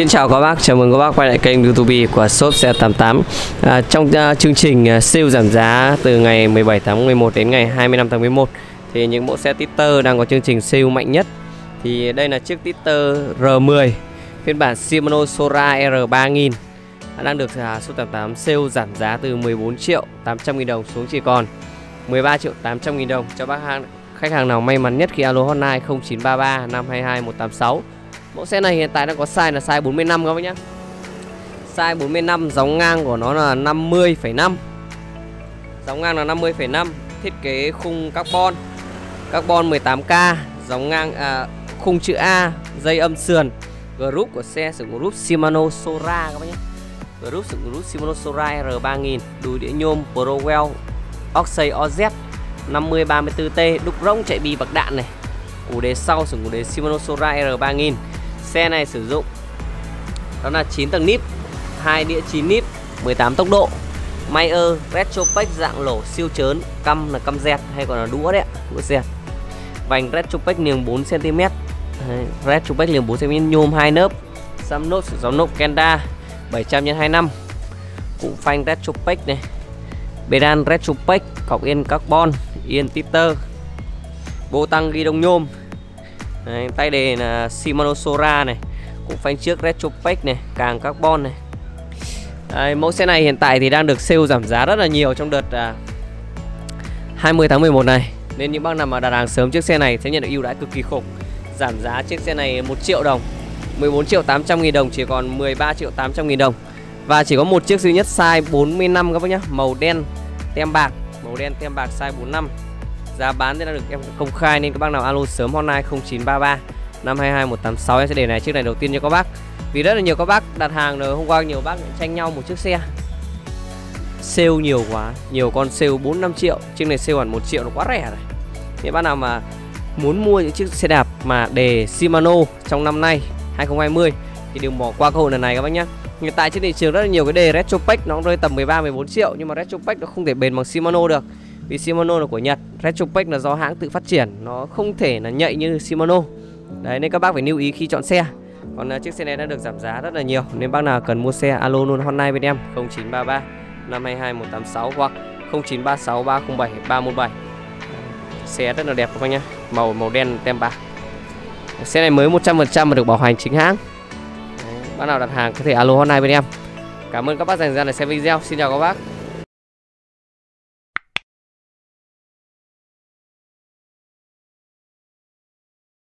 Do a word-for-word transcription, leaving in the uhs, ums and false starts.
Xin chào các bác, chào mừng các bác quay lại kênh YouTube của shop xe tám tám. à, Trong à, chương trình à, siêu giảm giá từ ngày mười bảy tháng mười một đến ngày hai mươi lăm tháng mười một thì những bộ xe Twitter đang có chương trình siêu mạnh nhất. Thì đây là chiếc Twitter R mười phiên bản Shimano Sora R ba nghìn đang được à, shop tám tám siêu giảm giá từ mười bốn triệu tám trăm nghìn đồng xuống chỉ còn mười ba triệu tám trăm nghìn đồng cho bác hàng, khách hàng nào may mắn nhất khi alo hotline không chín ba ba năm hai hai một tám sáu. Mẫu xe này hiện tại đang có size là size bốn mươi lăm các bác nhé. Size bốn mươi lăm, dòng ngang của nó là năm mươi phẩy năm. Dòng ngang là năm mươi phẩy năm, thiết kế khung carbon. Carbon mười tám K, dòng ngang à, khung chữ A, dây âm sườn. Group của xe sử dụng group Shimano Sora các bác nhé. Group sử dụng group Shimano Sora R ba nghìn, đùi đĩa nhôm Prowheel, OUNCE ô dét năm không ba tư T, đúc rỗng chạy bi bạc đạn này. Ủ đề sau sử dụng ủ đề Shimano Sora R ba nghìn. Xe này sử dụng đó là chín tầng níp, hai đĩa chín níp, mười tám tốc độ, Mayer Retrospec dạng lỗ siêu chớn, căm là căm dẹt hay còn là đũa đấy ạ, đũa dẹt. Vành Retrospec liền bốn xăng ti mét. Retrospec liền bốn xăng ti mét, nhôm hai nớp, xăm nốt sử dụng nốt Kenda bảy trăm nhân hai mươi lăm. Cụm phanh Retrospec này. Pedal Retrospec, cọc yên carbon, yên Twitter. Bô tăng ghi đông nhôm. Đấy, tay đề là Shimano Sora này, cũng phanh trước Retrospec này, càng carbon này. Đấy, mẫu xe này hiện tại thì đang được sale giảm giá rất là nhiều trong đợt à, hai mươi tháng mười một này. Nên những bác nào mà đặt hàng sớm chiếc xe này sẽ nhận được ưu đãi cực kỳ khủng. Giảm giá chiếc xe này một triệu đồng, mười bốn triệu tám trăm nghìn đồng chỉ còn mười ba triệu tám trăm nghìn đồng. Và chỉ có một chiếc duy nhất size bốn mươi lăm các bác nhá, màu đen tem bạc, màu đen tem bạc size bốn mươi lăm. Giá bán thì đã được em công khai nên các bác nào alo sớm hotline không chín ba ba năm hai hai một tám sáu, em sẽ để này chiếc này đầu tiên cho các bác. Vì rất là nhiều các bác đặt hàng rồi, hôm qua nhiều bác tranh nhau một chiếc xe. Sale nhiều quá, nhiều con sale bốn năm triệu, chiếc này sale hẳn một triệu nó quá rẻ này. Những bác nào mà muốn mua những chiếc xe đạp mà đề Shimano trong năm nay hai không hai không thì đừng bỏ qua cơ hội lần này các bác nhé. Hiện tại trên thị trường rất là nhiều cái đề Retrospec nó rơi tầm mười ba mười bốn triệu, nhưng mà Retrospec nó không thể bền bằng Shimano được. Vì Shimano là của Nhật, Retrospec là do hãng tự phát triển, nó không thể là nhạy như Shimano. Đấy nên các bác phải lưu ý khi chọn xe. Còn uh, chiếc xe này đã được giảm giá rất là nhiều, nên bác nào cần mua xe alo luôn hotline bên em không chín ba ba năm hai hai một tám sáu hoặc không chín ba sáu ba không bảy ba một bảy. Xe rất là đẹp các bác nhá, màu màu đen tem bạc. Xe này mới một trăm phần trăm mà được bảo hành chính hãng. Đấy, bác nào đặt hàng có thể alo hotline bên em. Cảm ơn các bác dành thời gian để xem video. Xin chào các bác.